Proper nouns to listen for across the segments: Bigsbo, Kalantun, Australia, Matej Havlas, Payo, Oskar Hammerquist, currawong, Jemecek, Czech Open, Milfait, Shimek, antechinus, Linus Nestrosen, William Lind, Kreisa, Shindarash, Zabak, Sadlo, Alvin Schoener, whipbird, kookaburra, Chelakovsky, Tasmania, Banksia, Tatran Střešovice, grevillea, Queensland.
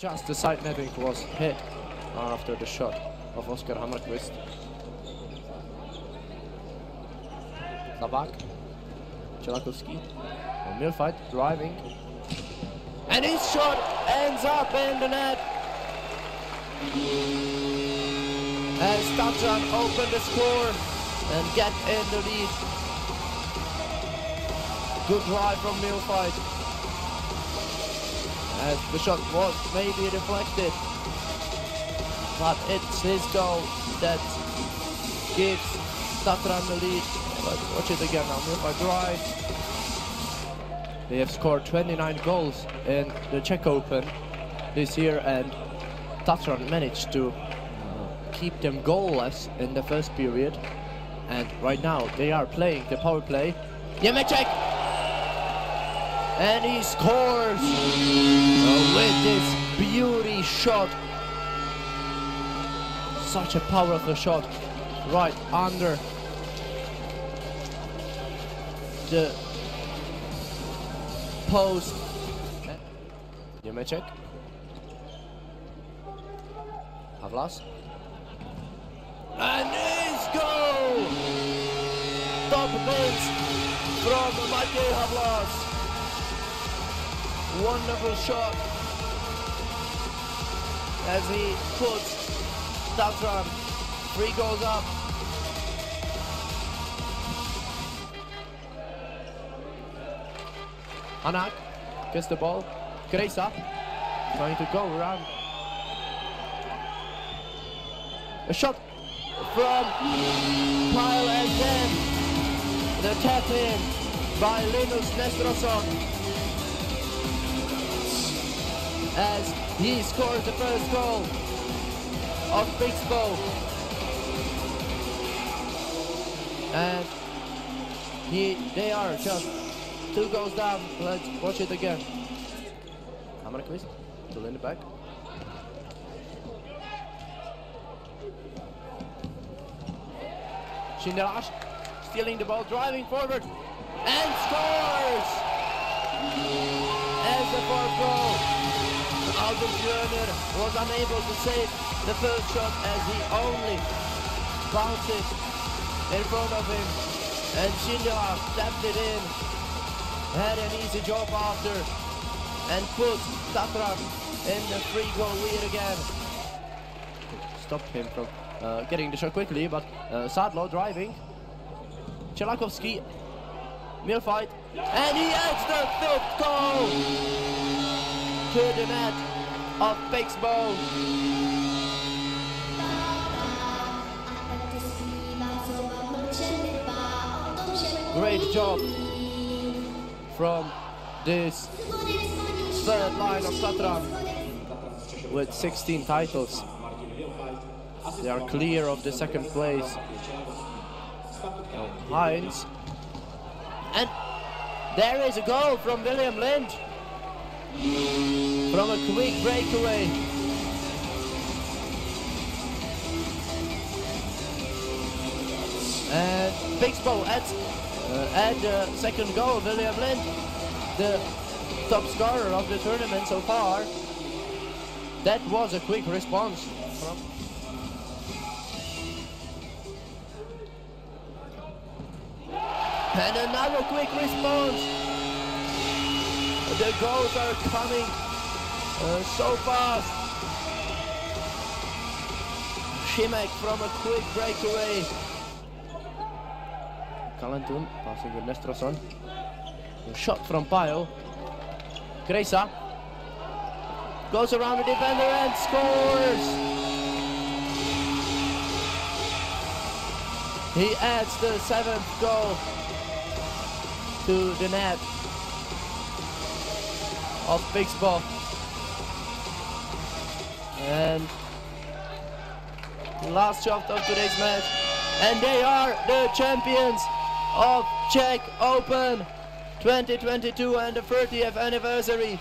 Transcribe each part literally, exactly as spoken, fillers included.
Just the side netting was hit after the shot of Oskar Hammerquist. Zabak, Chelakovsky, and Milfait driving. And his shot ends up in the net. As Tatran open the score and get in the lead. Good drive from Milfait. As the shot was maybe deflected. But it's his goal that gives Tatran the lead. But watch it again now, Milfait drives. They have scored twenty-nine goals in the Czech Open this year, and Tatran managed to keep them goalless in the first period. And right now they are playing the power play. Jemecek! And he scores with this beauty shot. Such a powerful shot right under the post. Jemecek. Havlas. And his goal! Top goals from Matej Havlas. Wonderful shot as he puts Tatran three goals up. Anak gets the ball. Kreisa trying to go around. A shot from Payo again. The tap in by Linus Nestrosen. As he scores the first goal of Bigsbo. And he, they are just two goals down. Let's watch it again. Hammerquist to Lind back. Shindarash stealing the ball, driving forward, and scores! As the fourth goal, Alvin Schoener was unable to save the first shot as he only bounces in front of him, and Shindarash tapped it in. Had an easy job after and put Tatran in the free goal lead again. Stopped him from uh, getting the shot quickly, but uh, Sadlo driving. Chelakovsky, Milfait, and he adds the fifth goal to the net of Bigsbo. Great job from this third line of Tatran with sixteen titles. They are clear of the second place. Hines. And there is a goal from William Lind. From a quick breakaway. And Bigsbo adds Uh, and the uh, second goal, William Lind, the top scorer of the tournament so far. That was a quick response from and another quick response. The goals are coming uh, so fast. Shimek from a quick breakaway. Kalantun passing with Nestrosen. A shot from Payo. Kreisa goes around the defender and scores. He adds the seventh goal to the net of Bigsbo. And last shot of today's match. And they are the champions of Czech Open twenty twenty-two and the thirtieth anniversary,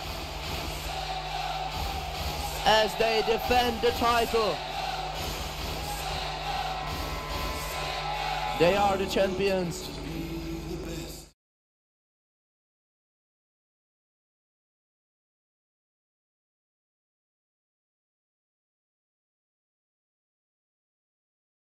as they defend the title. They are the champions.